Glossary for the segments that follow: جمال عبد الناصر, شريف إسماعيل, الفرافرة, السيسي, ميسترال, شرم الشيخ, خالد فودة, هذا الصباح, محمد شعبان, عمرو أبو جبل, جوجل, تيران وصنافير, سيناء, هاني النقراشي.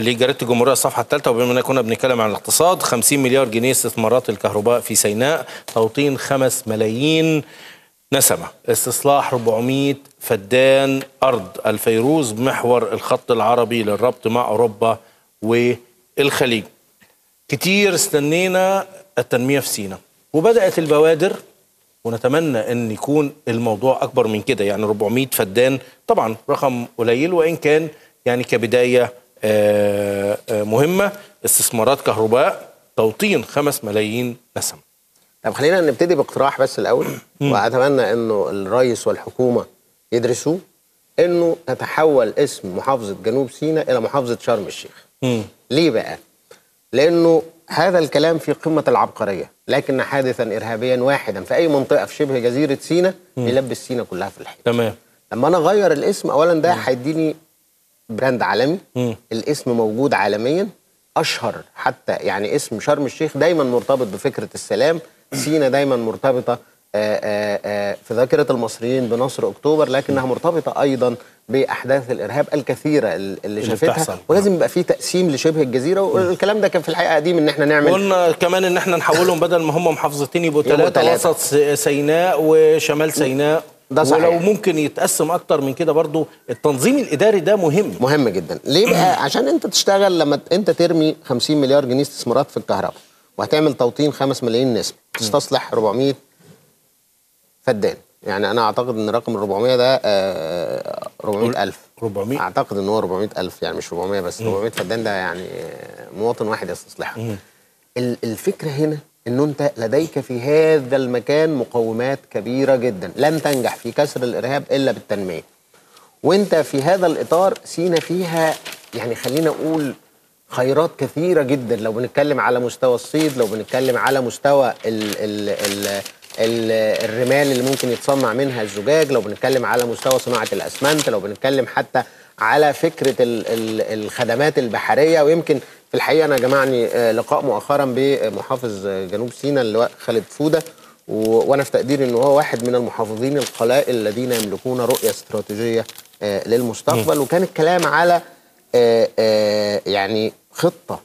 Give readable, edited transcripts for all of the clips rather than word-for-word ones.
لجريدة الجمهورية الصفحة الثالثة. وبما أننا كنا بنتكلم عن الاقتصاد، 50 مليار جنيه استثمارات الكهرباء في سيناء، توطين 5 ملايين نسمة، استصلاح 400 فدان أرض. الفيروز محور الخط العربي للربط مع أوروبا والخليج. كتير استنينا التنمية في سيناء وبدأت البوادر، ونتمنى أن يكون الموضوع أكبر من كده. يعني 400 فدان طبعا رقم قليل، وإن كان يعني كبداية مهمة. استثمارات كهرباء، توطين 5 ملايين نسم. طب خلينا نبتدي باقتراح بس الأول، وأتمنى أنه الرئيس والحكومة يدرسوه، أنه تتحول اسم محافظة جنوب سيناء إلى محافظة شرم الشيخ. ليه بقى؟ لأنه هذا الكلام في قمة العبقرية، لكن حادثا إرهابيا واحدا في أي منطقة في شبه جزيرة سيناء يلبس سيناء كلها في الحيط. تمام. لما أنا أغير الاسم، أولا ده هيديني براند عالمي. الاسم موجود عالميا، أشهر حتى. يعني اسم شرم الشيخ دايما مرتبط بفكرة السلام، سيناء دايما مرتبطة في ذاكرة المصريين بنصر أكتوبر، لكنها مرتبطة أيضا بأحداث الإرهاب الكثيرة اللي شافتها، ولازم يبقى في تقسيم لشبه الجزيرة. والكلام ده كان في الحقيقة قديم، إن إحنا نعمل، قلنا كمان إن إحنا نحولهم بدل ما هم محافظتين يبقوا 3 وسط سيناء وشمال سيناء. ده صحيح. ولو ممكن يتقسم أكتر من كده، برضو التنظيم الإداري ده مهم جدا. ليه بقى؟ عشان أنت تشتغل. لما أنت ترمي 50 مليار جنيه استثمارات في الكهرباء، وهتعمل توطين 5 ملايين نسمة، تستصلح 400 فدان. يعني أنا أعتقد إن رقم 400 ده 400,000 أعتقد إن هو 400,000، يعني مش 400 بس. 400 فدان ده يعني مواطن واحد يستصلحها. الفكرة هنا إن أنت لديك في هذا المكان مقومات كبيرة جدا، لن تنجح في كسر الإرهاب إلا بالتنمية. وأنت في هذا الإطار، سيناء فيها يعني خلينا أقول خيرات كثيرة جدا. لو بنتكلم على مستوى الصيد، لو بنتكلم على مستوى الرمال اللي ممكن يتصنع منها الزجاج، لو بنتكلم على مستوى صناعة الأسمنت، لو بنتكلم حتى على فكرة الخدمات البحرية. ويمكن في الحقيقة أنا جمعني لقاء مؤخرا بمحافظ جنوب سيناء اللواء خالد فودة، وأنا في تقديري أنه هو واحد من المحافظين القلائل الذين يملكون رؤية استراتيجية للمستقبل. وكان الكلام على يعني خطة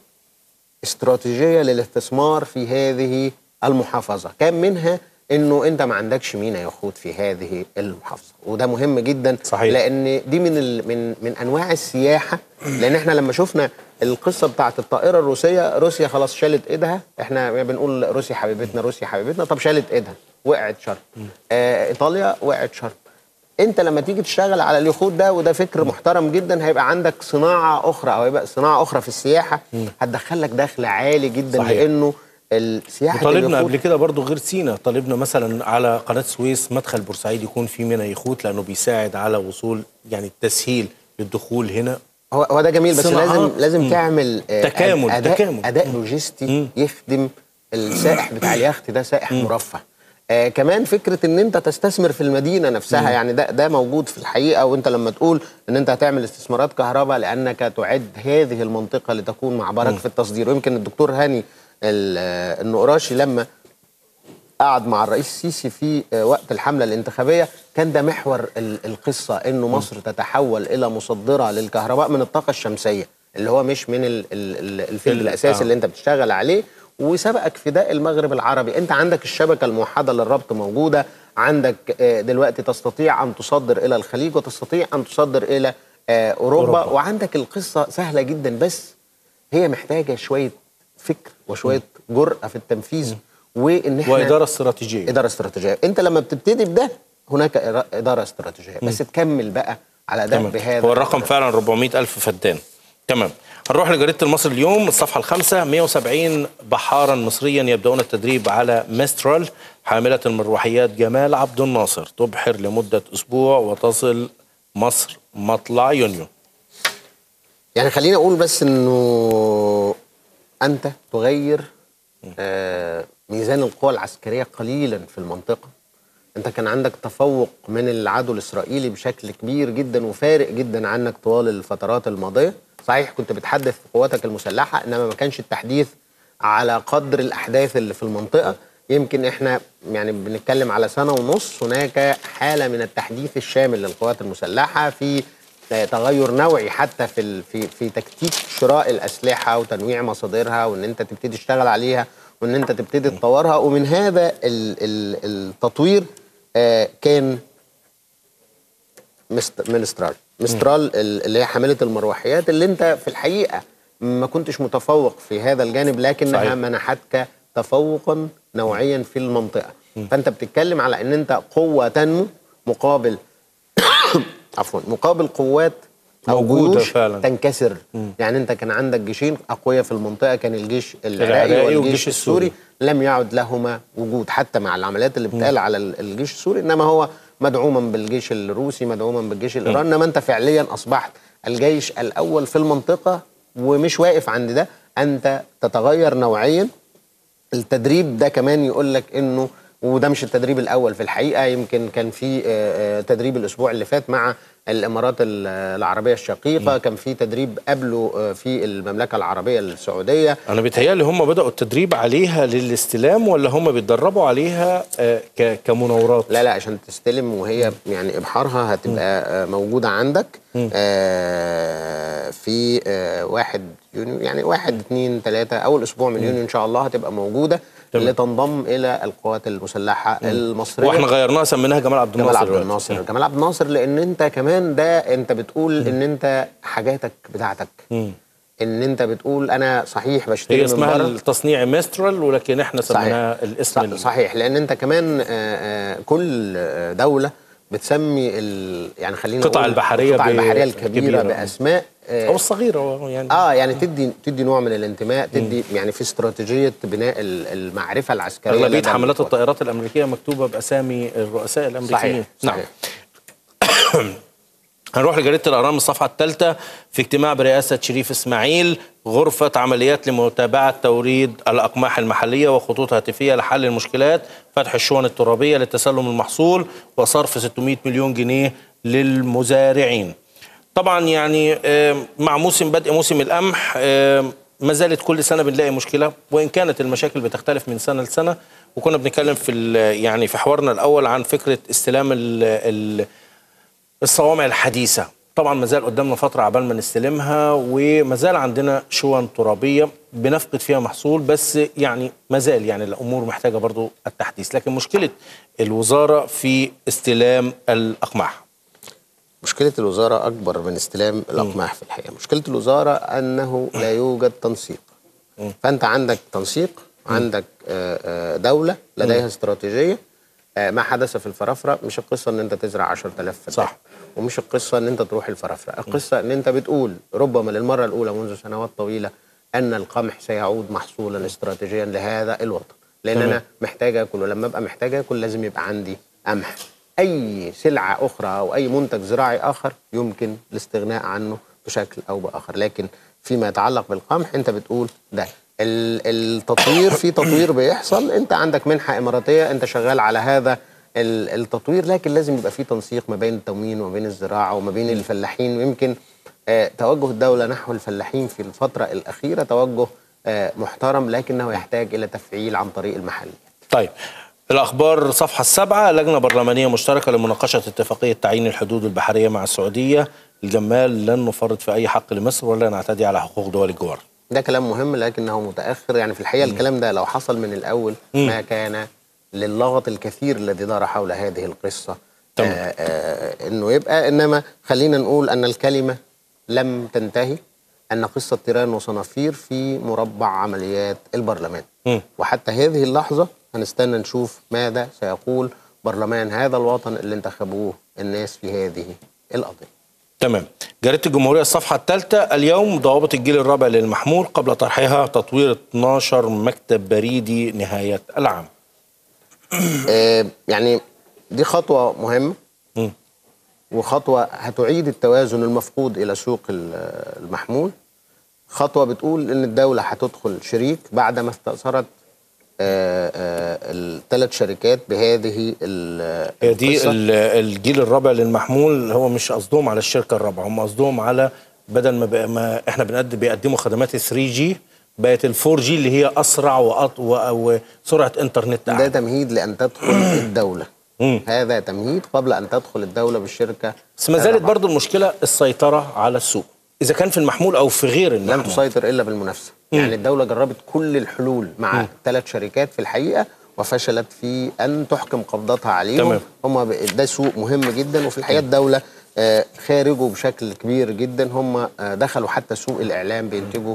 استراتيجية للاستثمار في هذه المحافظة، كان منها انه انت ما عندكش مينا يخوض في هذه المحافظه، وده مهم جدا. صحيح. لان دي من انواع السياحه. لان احنا لما شفنا القصه بتاعه الطائره الروسيه، روسيا خلاص شالت ايدها. احنا بنقول روسيا حبيبتنا، روسيا حبيبتنا، طب شالت ايدها، وقعت شرم. ايطاليا وقعت شرم. انت لما تيجي تشتغل على اليخوت ده، وده فكر محترم جدا، هيبقى عندك صناعه اخرى، او هيبقى صناعه اخرى في السياحه هتدخلك دخل عالي جدا. صحيح. لانه السياحه طالبنا قبل كده برضو غير سيناء، طالبنا مثلا على قناه السويس مدخل بورسعيد يكون فيه مينا يخوت، لانه بيساعد على وصول يعني التسهيل للدخول هنا. هو ده جميل، بس لازم تعمل تكامل. اداء لوجستي يخدم السائح بتاع اليخت ده، سائح مرفه. كمان فكره ان انت تستثمر في المدينه نفسها. يعني ده موجود في الحقيقه. وانت لما تقول ان انت هتعمل استثمارات كهرباء، لانك تعد هذه المنطقه لتكون معبرك في التصدير. ويمكن الدكتور هاني النقراشي لما قعد مع الرئيس السيسي في وقت الحملة الانتخابية، كان ده محور القصة، انه مصر تتحول الى مصدرة للكهرباء من الطاقة الشمسية، اللي هو مش من الفيلد الاساسي اللي انت بتشتغل عليه. وسبقك في ده المغرب العربي، انت عندك الشبكة الموحدة للربط موجودة، عندك دلوقتي تستطيع ان تصدر الى الخليج، وتستطيع ان تصدر الى أوروبا. وعندك القصة سهلة جدا، بس هي محتاجة شوية فكر وشويه جرأه في التنفيذ، وان احنا اداره استراتيجيه. انت لما بتبتدي بده، هناك اداره استراتيجيه، بس تكمل بقى على ده بهذا. هو الرقم فعلا 400,000 فدان. تمام. هنروح لجريده المصري اليوم الصفحه الخامسه. 170 بحارا مصريا يبداون التدريب على ميسترال حامله المروحيات جمال عبد الناصر، تبحر لمده اسبوع وتصل مصر مطلع يونيو. يعني خلينا اقول بس انه أنت تغير ميزان القوى العسكرية قليلا في المنطقة. أنت كان عندك تفوق من العدو الإسرائيلي بشكل كبير جدا، وفارق جدا عنك طوال الفترات الماضية. صحيح كنت بتحدث في قواتك المسلحة، إنما ما كانش التحديث على قدر الأحداث اللي في المنطقة. يمكن إحنا يعني بنتكلم على سنة ونص، هناك حالة من التحديث الشامل للقوات المسلحة في تغير نوعي حتى في تكتيك شراء الاسلحه وتنويع مصادرها، وان انت تبتدي تشتغل عليها، وان انت تبتدي تطورها. ومن هذا التطوير كان ميسترال اللي هي حامله المروحيات، اللي انت في الحقيقه ما كنتش متفوق في هذا الجانب، لكنها صحيح. منحتك تفوقا نوعيا في المنطقه. فانت بتتكلم على ان انت قوه تنمو مقابل عفوا مقابل قوات موجوده جيوش فعلا تنكسر. يعني انت كان عندك جيشين اقوياء في المنطقه، كان الجيش العراقي والجيش السوري لم يعد لهما وجود حتى مع العمليات اللي بتقال على الجيش السوري، انما هو مدعوما بالجيش الروسي، مدعوما بالجيش الايراني. انما انت فعليا اصبحت الجيش الاول في المنطقه، ومش واقف عند ده، انت تتغير نوعيا. التدريب ده كمان يقول لك انه، وده مش التدريب الاول في الحقيقه، يمكن كان في تدريب الاسبوع اللي فات مع الامارات العربيه الشقيقه، كان في تدريب قبله في المملكه العربيه السعوديه. انا بيتهيألي هم بداوا التدريب عليها للاستلام، ولا هم بيتدربوا عليها كمناورات؟ لا لا، عشان تستلم وهي يعني ابحارها هتبقى موجوده عندك في 1 يونيو، يعني 1 2 3 اول اسبوع من يونيو ان شاء الله هتبقى موجوده، اللي تنضم الى القوات المسلحه المصريه. واحنا غيرناها سميناها جمال عبد الناصر. جمال عبد الناصر، لان انت كمان ده انت بتقول ان انت حاجاتك بتاعتك، ان انت بتقول انا صحيح بشتري، هي اسمها التصنيع ميسترال، ولكن احنا سميناها الاسم صحيح، لان انت كمان كل دوله بتسمي يعني خلينا نقول القطع البحريه الكبيره باسماء او الصغيره، يعني يعني تدي نوع من الانتماء، تدي يعني في استراتيجيه بناء المعرفه العسكريه. اغلبيه حملات الطائرات الامريكيه مكتوبه باسامي الرؤساء الامريكيين. صحيح. نعم. هنروح لجريده الاهرام الصفحه الثالثه. في اجتماع برئاسه شريف اسماعيل غرفه عمليات لمتابعه توريد الاقماح المحليه وخطوط هاتفيه لحل المشكلات، فتح الشون الترابيه لتسلم المحصول، وصرف 600 مليون جنيه للمزارعين. طبعا يعني مع بدء موسم القمح ما زالت كل سنه بنلاقي مشكله، وان كانت المشاكل بتختلف من سنه لسنه. وكنا بنتكلم في حوارنا الاول عن فكره استلام الصوامع الحديثه. طبعا ما زال قدامنا فتره عبال ما نستلمها، وما زال عندنا شون ترابيه بنفقد فيها محصول، بس يعني ما زال يعني الامور محتاجه برضو التحديث. لكن مشكله الوزاره في استلام الاقماح، مشكلة الوزارة أكبر من استلام الأقماح في الحقيقة. مشكلة الوزارة أنه لا يوجد تنسيق. فأنت عندك تنسيق، عندك دولة لديها استراتيجية. ما حدث في الفرافرة، مش القصة أن أنت تزرع 10,000 فدان، صح، ومش القصة أن أنت تروح الفرافرة. القصة أن أنت بتقول ربما للمرة الأولى منذ سنوات طويلة أن القمح سيعود محصولا استراتيجيا لهذا الوطن، لأن أنا محتاج أكل، ولما أبقى محتاج أكل لازم يبقى عندي قمح. أي سلعة أخرى أو أي منتج زراعي آخر يمكن الاستغناء عنه بشكل أو بآخر، لكن فيما يتعلق بالقمح أنت بتقول ده التطوير، في تطوير بيحصل. أنت عندك منحة إماراتية، أنت شغال على هذا التطوير، لكن لازم يبقى في تنسيق ما بين التموين وما بين الزراعة وما بين الفلاحين. ويمكن توجه الدولة نحو الفلاحين في الفترة الأخيرة توجه محترم، لكنه يحتاج إلى تفعيل عن طريق المحليات. طيب، الأخبار صفحة 7. لجنة برلمانية مشتركة لمناقشة اتفاقية تعيين الحدود البحرية مع السعودية. الجمال: لن نفرط في أي حق لمصر ولا نعتدي على حقوق دول الجوار. ده كلام مهم، لكنه متأخر. يعني في الحقيقة الكلام ده لو حصل من الأول ما كان للغط الكثير الذي دار حول هذه القصة إنه يبقى. إنما خلينا نقول أن الكلمة لم تنتهي، أن قصة تيران وصنافير في مربع عمليات البرلمان، وحتى هذه اللحظة هنستنى نشوف ماذا سيقول برلمان هذا الوطن اللي انتخبوه الناس في هذه القضية. تمام. جريدة الجمهورية الصفحة الثالثة. اليوم ضوابط الجيل الرابع للمحمول قبل طرحها، تطوير 12 مكتب بريدي نهاية العام. يعني دي خطوة مهمة، وخطوة هتعيد التوازن المفقود إلى سوق المحمول. خطوة بتقول إن الدولة هتدخل شريك بعد ما استأثرت 3 شركات بهذه القصة. الجيل الرابع للمحمول هو مش قصدهم على الشركة الرابعة، هم قصدهم على بدل ما احنا بيقدموا خدمات 3G، بقت ال 4G اللي هي أسرع وسرعة إنترنت أعلى. ده تمهيد لأن تدخل الدولة هذا تمهيد قبل أن تدخل الدولة بالشركة. بس ما زالت برضو المشكلة السيطرة على السوق، إذا كان في المحمول أو في غير المحمول. لم تسيطر إلا بالمنافسة. يعني الدولة جربت كل الحلول مع 3 شركات في الحقيقة وفشلت في أن تحكم قبضتها عليهم. هم ده سوق مهم جدا، وفي الحقيقة الدولة خارجوا بشكل كبير جدا. هم دخلوا حتى سوق الإعلام، بينتجوا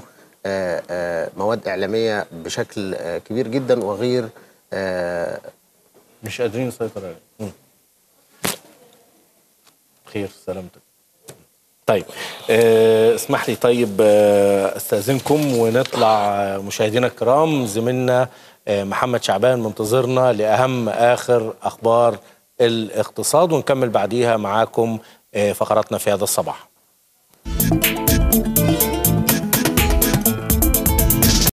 مواد إعلامية بشكل كبير جدا وغير مش قادرين يسيطروا عليه. خير سلامتك. طيب اسمح لي طيب استاذنكم ونطلع مشاهدينا الكرام، زميلنا محمد شعبان منتظرنا لأهم آخر أخبار الاقتصاد، ونكمل بعديها معاكم فقراتنا في هذا الصباح.